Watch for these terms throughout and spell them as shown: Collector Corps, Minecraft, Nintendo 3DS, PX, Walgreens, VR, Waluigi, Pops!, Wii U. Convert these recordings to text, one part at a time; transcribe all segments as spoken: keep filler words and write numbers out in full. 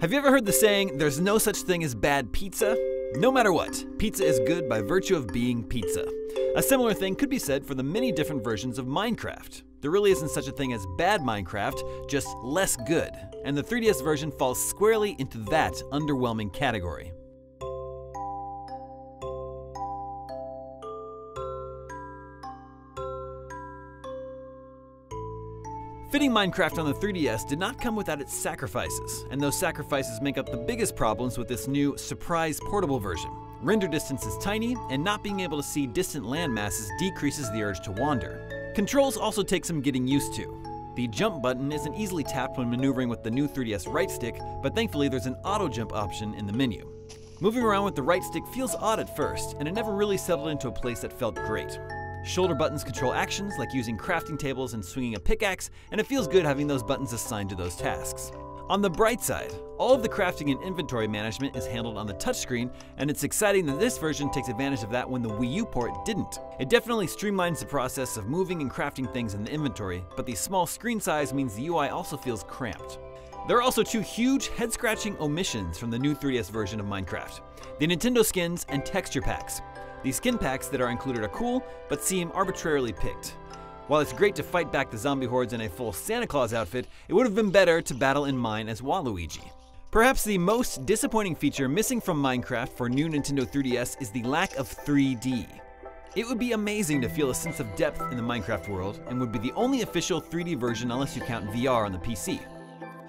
Have you ever heard the saying, there's no such thing as bad pizza? No matter what, pizza is good by virtue of being pizza. A similar thing could be said for the many different versions of Minecraft. There really isn't such a thing as bad Minecraft, just less good. And the three D S version falls squarely into that underwhelming category. Fitting Minecraft on the three D S did not come without its sacrifices, and those sacrifices make up the biggest problems with this new, surprise portable version. Render distance is tiny, and not being able to see distant land masses decreases the urge to wander. Controls also take some getting used to. The jump button isn't easily tapped when maneuvering with the new three D S right stick, but thankfully there's an auto jump option in the menu. Moving around with the right stick feels odd at first, and it never really settled into a place that felt great. Shoulder buttons control actions like using crafting tables and swinging a pickaxe, and it feels good having those buttons assigned to those tasks. On the bright side, all of the crafting and inventory management is handled on the touchscreen, and it's exciting that this version takes advantage of that when the Wii U port didn't. It definitely streamlines the process of moving and crafting things in the inventory, but the small screen size means the U I also feels cramped. There are also two huge, head-scratching omissions from the new three D S version of Minecraft: the Nintendo skins and texture packs. These skin packs that are included are cool, but seem arbitrarily picked. While it's great to fight back the zombie hordes in a full Santa Claus outfit, it would have been better to battle in mine as Waluigi. Perhaps the most disappointing feature missing from Minecraft for new Nintendo three D S is the lack of three D. It would be amazing to feel a sense of depth in the Minecraft world, and would be the only official three D version unless you count V R on the P C.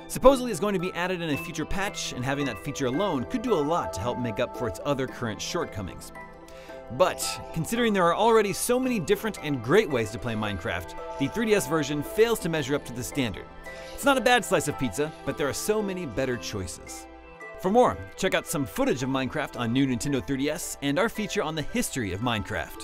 Supposedly it's going to be added in a future patch, and having that feature alone could do a lot to help make up for its other current shortcomings. But, considering there are already so many different and great ways to play Minecraft, the three D S version fails to measure up to the standard. It's not a bad slice of pizza, but there are so many better choices. For more, check out some footage of Minecraft on new Nintendo three D S and our feature on the history of Minecraft.